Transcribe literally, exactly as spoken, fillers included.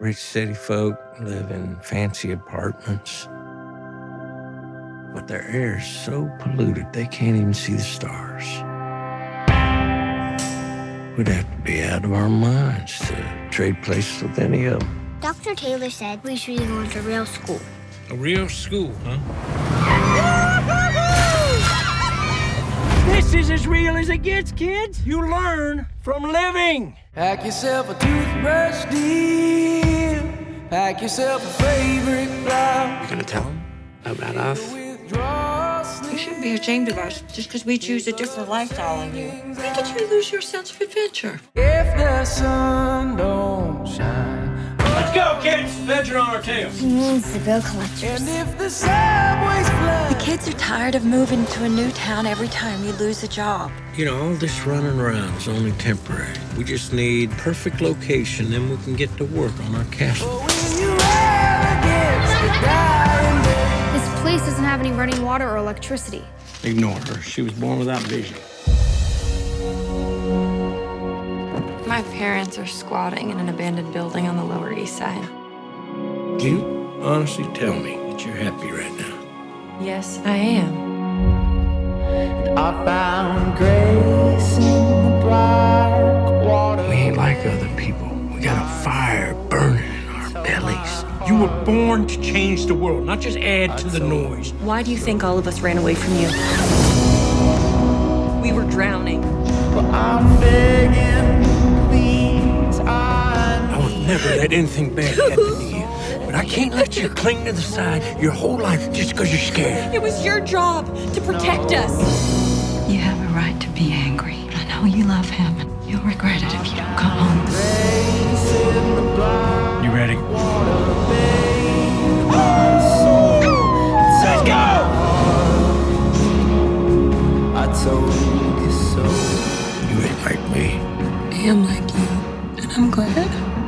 Rich city folk live in fancy apartments, but their air is so polluted they can't even see the stars. We'd have to be out of our minds to trade places with any of them. Doctor Taylor said we should go to real school. A real school, huh? This is as real as it gets, kids. You learn from living. Pack yourself a toothbrush deep. Pack yourself a favorite flower. You're gonna tell them about us? We shouldn't be ashamed of us just because we choose a different lifestyle than you. When did you lose your sense of adventure? If the sun don't shine. Let's go, kids! Venture on our tails. He means the bill collectors. And if the subway's flooded. The kids are tired of moving to a new town every time you lose a job. You know, all this running around is only temporary. We just need perfect location, then we can get to work on our castle. This place doesn't have any running water or electricity. Ignore her. She was born without vision. My parents are squatting in an abandoned building on the Lower East Side. Do you honestly tell me that you're happy right now? Yes, I am. I found grace in the black water. We ain't like other people. We got a fire burning in our bellies. You were born to change the world, not just add to the noise. Why do you think all of us ran away from you? We were drowning. Well, I'm begging, please, I, I will never let anything bad happen to you. But I can't let you cling to the side your whole life just because you're scared. It was your job to protect no. us. You have a right to be angry. I know you love him. You'll regret it if you don't come home. You ready? I am like you, and I'm glad.